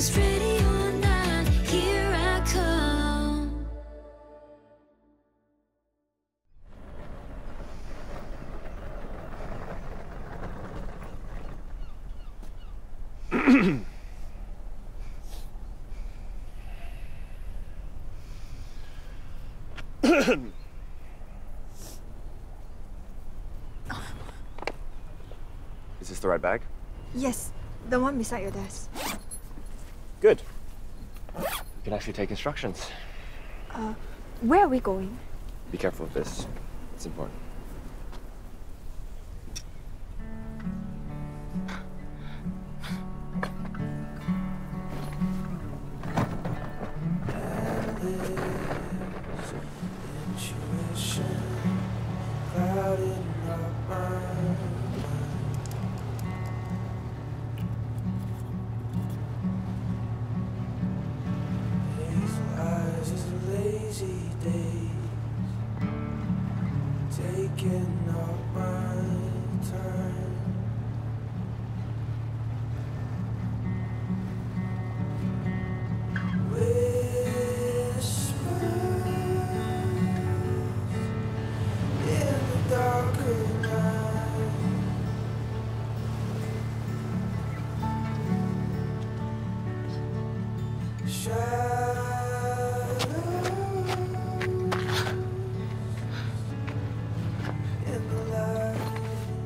'Cause ready or not, here I come. Is this the right bag? Yes, the one beside your desk. Good. You can actually take instructions. Where are we going? Be careful of this. It's important.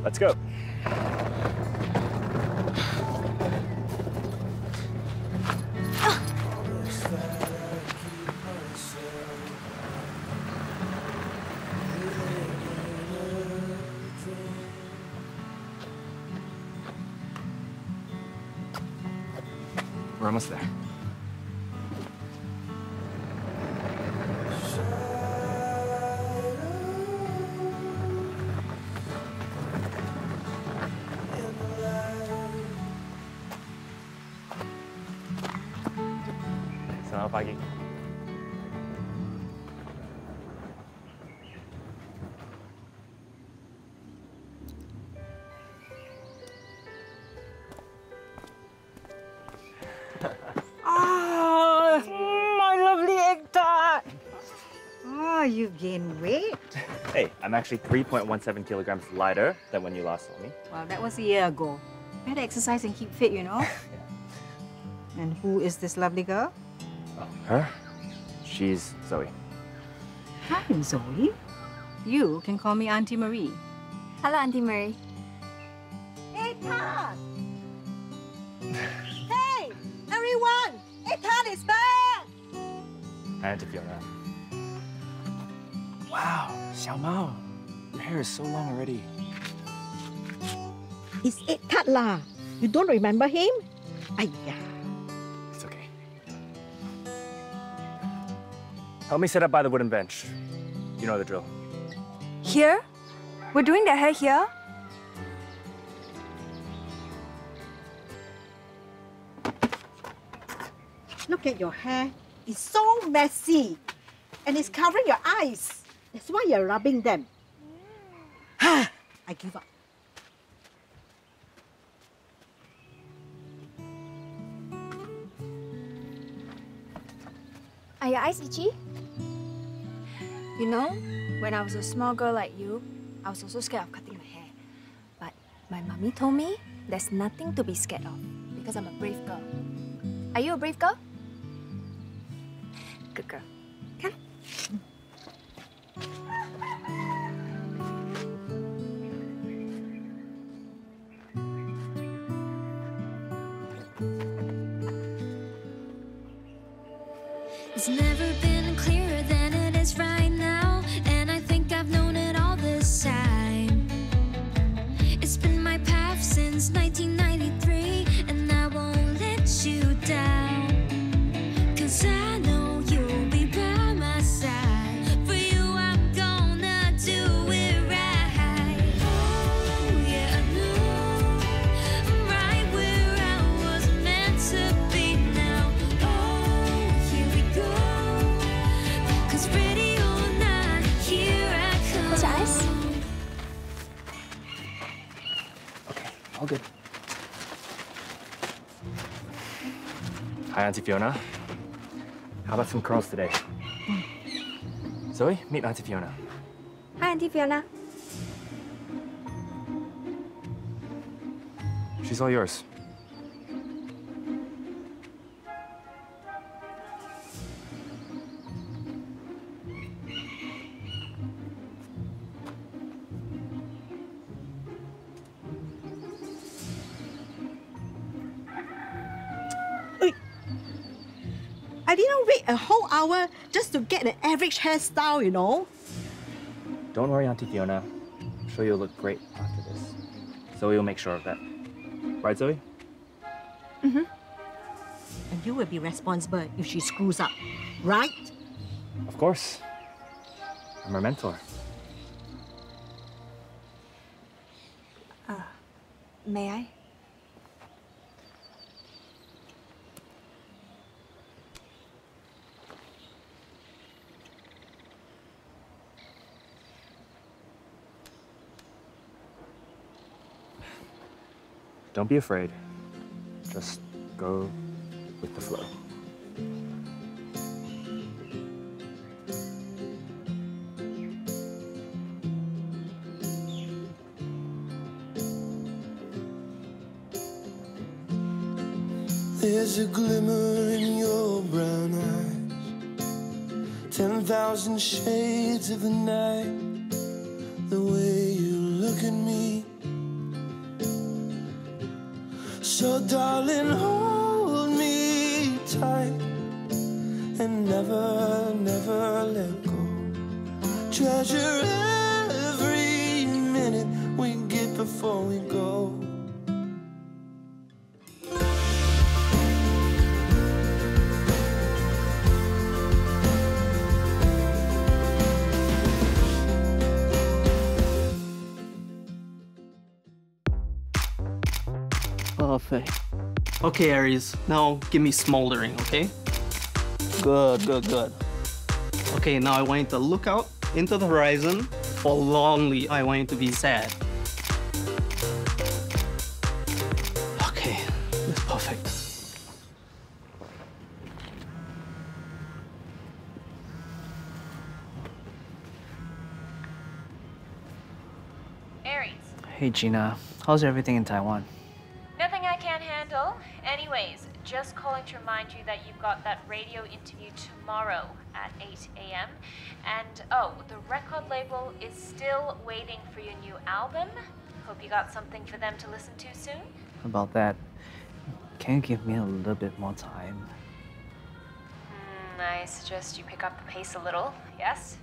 Let's go. We're almost there. Oh, my lovely Hector. Oh, you've gained weight. Hey, I'm actually 3.17 kilograms lighter than when you last saw me. Well, that was a year ago. You had to exercise and keep fit, you know? Yeah. And who is this lovely girl? Oh, her? She's Zoe. I'm Zoe. You can call me Auntie Marie. Hello, Auntie Marie. Hey, Tom! Hey, everyone! Ethan is back! Auntie Fiona. Wow, Xiao Mao. Your hair is so long already. It's Ethan lah. You don't remember him? Aiyah. It's okay. Help me set up by the wooden bench. You know the drill. Here? We're doing their hair here? Look at your hair. It's so messy. And it's covering your eyes. That's why you're rubbing them. I give up. Are your eyes itchy? You know, when I was a small girl like you, I was also scared of cutting my hair. But my mummy told me there's nothing to be scared of because I'm a brave girl. Are you a brave girl? Good girl. Come. It's never been clearer than it is right now, and I think I've known it all this time. It's been my path since 1993, and I won't let you down, 'cause I know you'll be by my side. For you, I'm gonna do it right. Oh yeah, I know I'm right where I was meant to be now. Oh, here we go. Hi, Auntie Fiona. How about some curls today? Zoe, meet Auntie Fiona. Hi, Auntie Fiona. She's all yours. I didn't wait a whole hour just to get an average hairstyle, you know. Don't worry, Auntie Fiona. I'm sure you'll look great after this. Zoe will make sure of that. Right, Zoe? Mm-hmm. And you will be responsible if she screws up, right? Of course. I'm her mentor. May I? Don't be afraid. Just go with the flow. There's a glimmer in your brown eyes, 10,000 shades of the night. The way you look at me, so darling, hold me tight and never, never let go. Treasure every minute we get before we go. Perfect. Okay, Aries, now give me smoldering, okay? Good, good, good. Okay, now I want you to look out into the horizon for lonely. I want you to be sad. Okay, that's perfect. Aries. Hey, Gina. How's everything in Taiwan? Anyways, just calling to remind you that you've got that radio interview tomorrow at 8 AM. And oh, the record label is still waiting for your new album. Hope you got something for them to listen to soon. About that, can you give me a little bit more time? I suggest you pick up the pace a little, yes?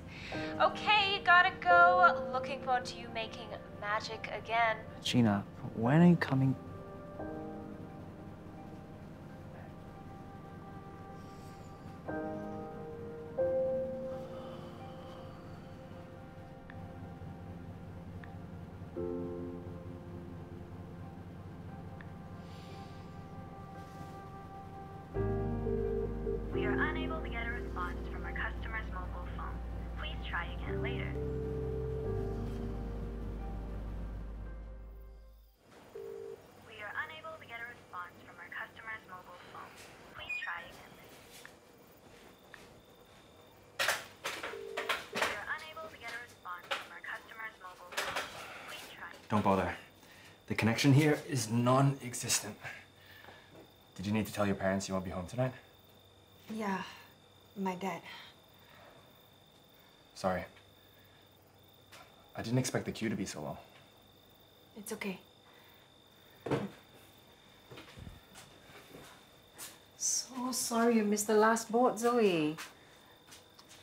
Okay, gotta go. Looking forward to you making magic again. Gina, when are you coming? Don't bother. The connection here is non-existent. Did you need to tell your parents you won't be home tonight? Yeah, my dad. Sorry. I didn't expect the queue to be so long. It's okay. So sorry you missed the last boat, Zoe.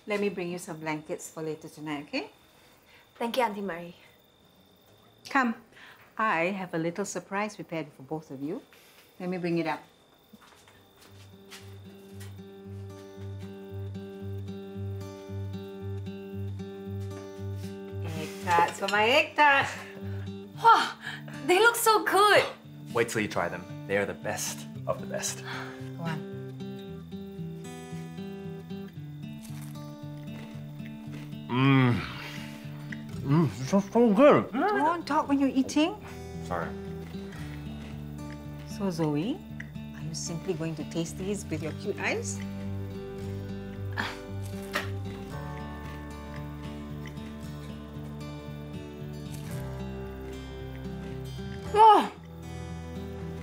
Let me bring you some blankets for later tonight, okay? Thank you, Auntie Marie. Come, I have a little surprise prepared for both of you. Let me bring it up. Egg tarts for my egg tarts. Wow, they look so good. Wait till you try them. They are the best of the best. Go on. It's just so good. Don't talk when you're eating. Sorry. So, Zoe, are you simply going to taste these with your cute eyes? Oh.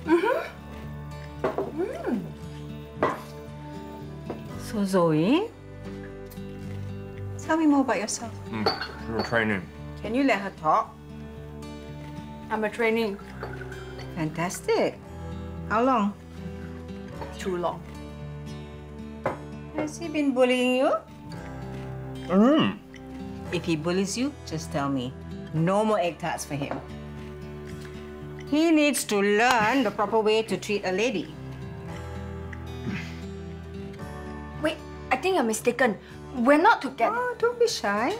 Mm-hmm. Mm. So Zoe, tell me more about yourself. You're a trainee. Can you let her talk? I'm a trainee. Fantastic. How long? Too long. Has he been bullying you? Mm. If he bullies you, just tell me. No more egg tarts for him. He needs to learn the proper way to treat a lady. Wait, I think you're mistaken. We're not together. Oh, don't be shy.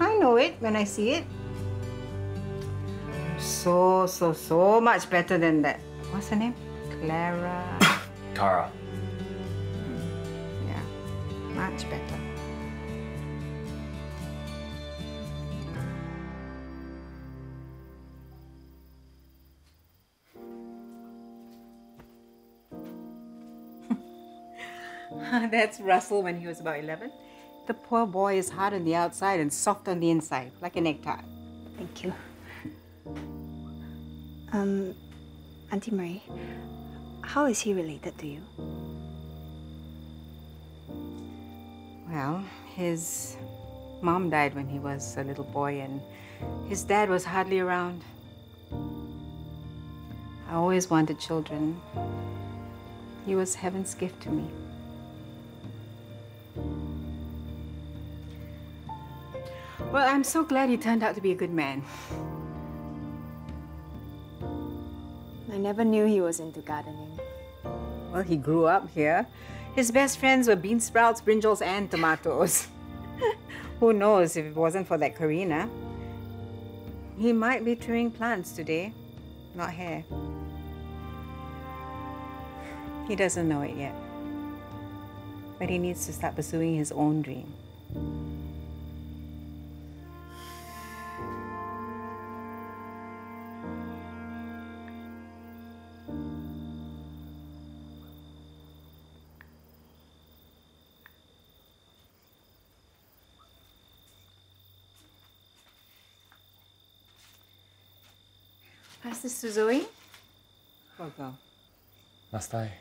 I know it when I see it. So much better than that. What's her name? Tara. Yeah, much better. That's Russel when he was about 11. The poor boy is hard on the outside and soft on the inside, like an egg tart. Thank you. Auntie Marie, how is he related to you? Well, his mom died when he was a little boy and his dad was hardly around. I always wanted children. He was heaven's gift to me. Well, I'm so glad he turned out to be a good man. I never knew he was into gardening. Well, he grew up here. His best friends were bean sprouts, brinjals, and tomatoes. Who knows if it wasn't for that Karina? He might be trimming plants today, not hair. He doesn't know it yet. But he needs to start pursuing his own dream. Pass this to Zoe. Or go. Must I?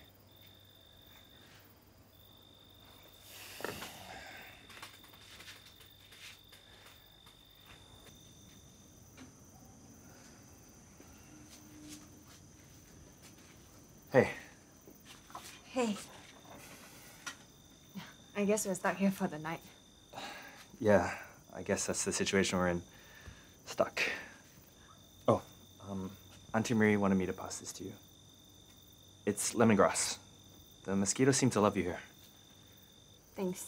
Hey. Hey. I guess we're stuck here for the night. Yeah, I guess that's the situation we're in. Stuck. Oh. Auntie Mary wanted me to pass this to you. It's lemongrass. The mosquitoes seem to love you here. Thanks.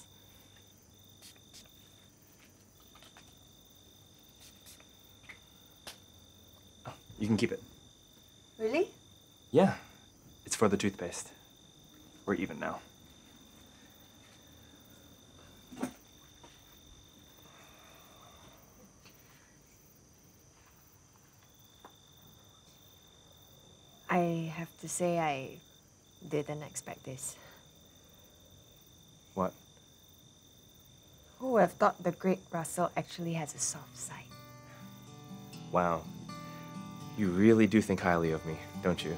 Oh, you can keep it. Really? Yeah. It's for the toothpaste. We're even now. I have to say, I didn't expect this. What? Who would have thought the great Russel actually has a soft side? Wow. You really do think highly of me, don't you?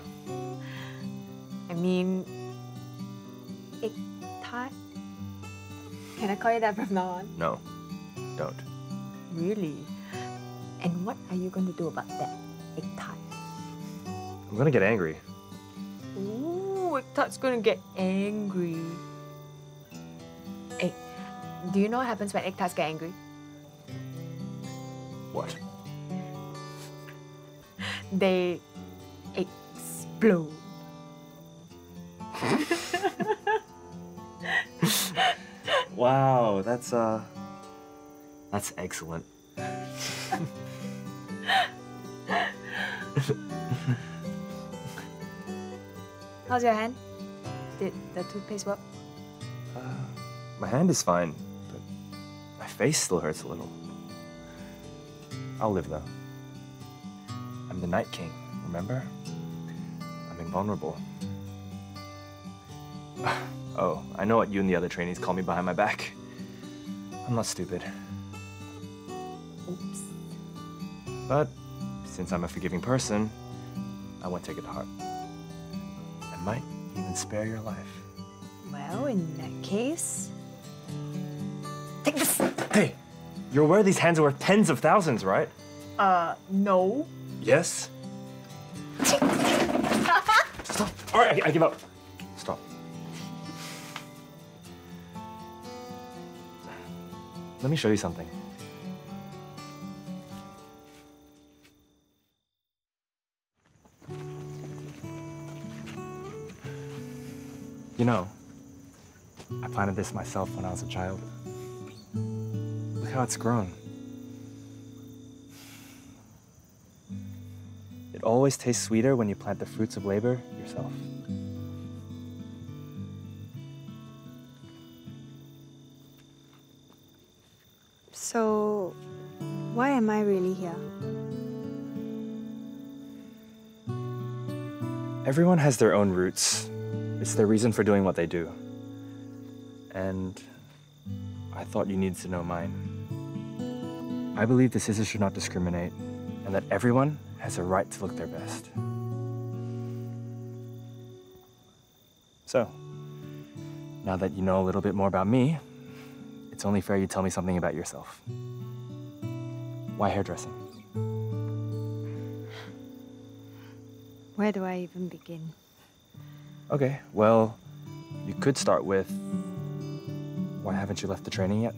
I mean, egg tart? Can I call you that from now on? No, don't. Really? And what are you going to do about that egg tart? I'm gonna get angry. Ooh, egg tart's gonna get angry. Hey, do you know what happens when egg tarts get angry? What? They explode. Wow, that's excellent. How's your hand? Did the toothpaste work? My hand is fine, but my face still hurts a little. I'll live though. I'm the Night King, remember? I'm invulnerable. Oh, I know what you and the other trainees call me behind my back. I'm not stupid. Oops. But since I'm a forgiving person, I won't take it to heart. I might even spare your life. Well, in that case... Take this! Hey! You're aware these hands are worth tens of thousands, right? No. Yes? Stop! All right, I give up. Stop. Let me show you something. You know, I planted this myself when I was a child. Look how it's grown. It always tastes sweeter when you plant the fruits of labor yourself. So, why am I really here? Everyone has their own roots. It's their reason for doing what they do. And I thought you needed to know mine. I believe the scissors should not discriminate, and that everyone has a right to look their best. So, now that you know a little bit more about me, it's only fair you tell me something about yourself. Why hairdressing? Where do I even begin? Okay, well, you could start with, why haven't you left the training yet?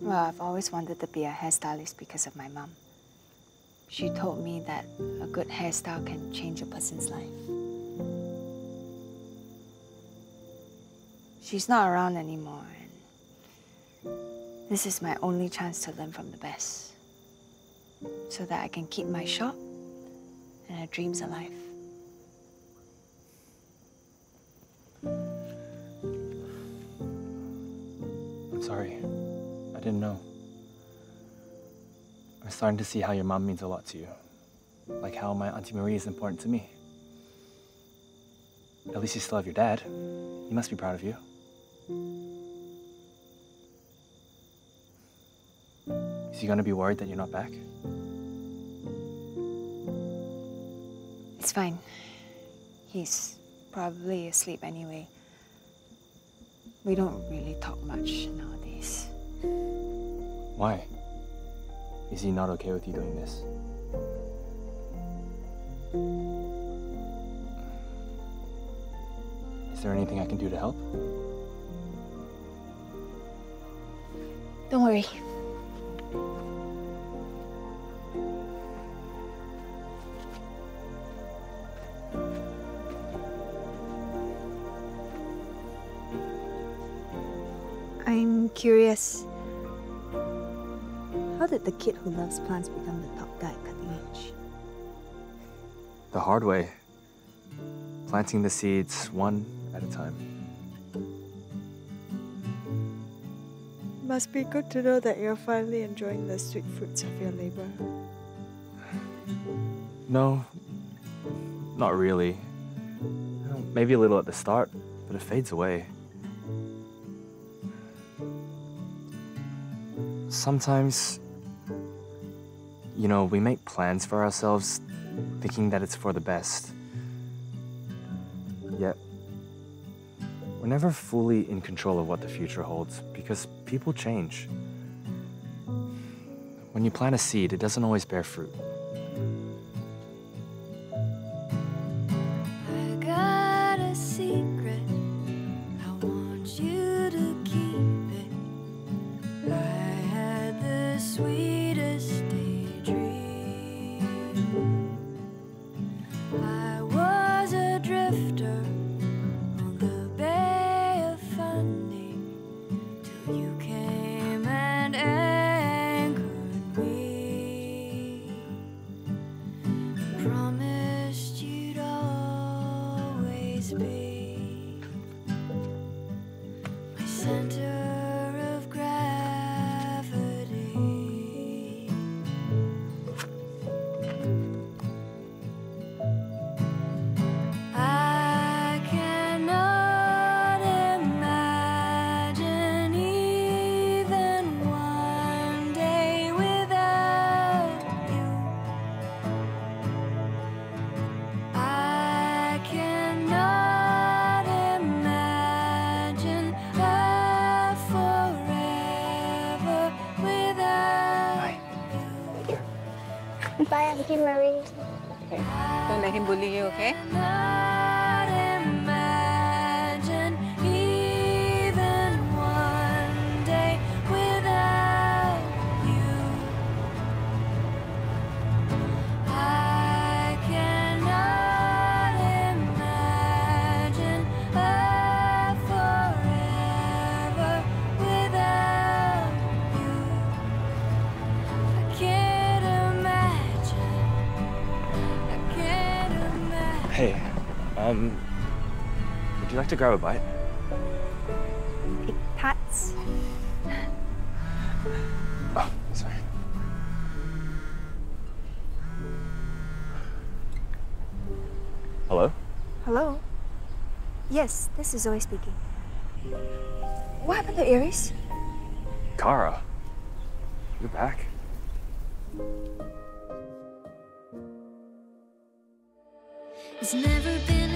Well, I've always wanted to be a hairstylist because of my mom. She told me that a good hairstyle can change a person's life. She's not around anymore, and this is my only chance to learn from the best, so that I can keep my shop and her dreams alive. I'm sorry. I didn't know. I'm starting to see how your mom means a lot to you. Like how my Auntie Marie is important to me. At least you still have your dad. He must be proud of you. Is he gonna be worried that you're not back? It's fine. He's probably asleep anyway. We don't really talk much nowadays. Why? Is he not okay with you doing this? Is there anything I can do to help? Don't worry. I'm curious. How did the kid who loves plants become the top guy at Cutting Edge? The hard way. Planting the seeds one at a time. Must be good to know that you're finally enjoying the sweet fruits of your labor. No, not really. Maybe a little at the start, but it fades away. Sometimes, you know, we make plans for ourselves thinking that it's for the best. Yet, we're never fully in control of what the future holds because people change. When you plant a seed, it doesn't always bear fruit. Center of gravity. Bye, Auntie Marie. Okay. Don't let him bully you, okay? Hey, would you like to grab a bite? Big pats. Oh, sorry. Hello? Hello? Yes, this is Zoe speaking. What happened to Aries? Kara, you're back. It's never been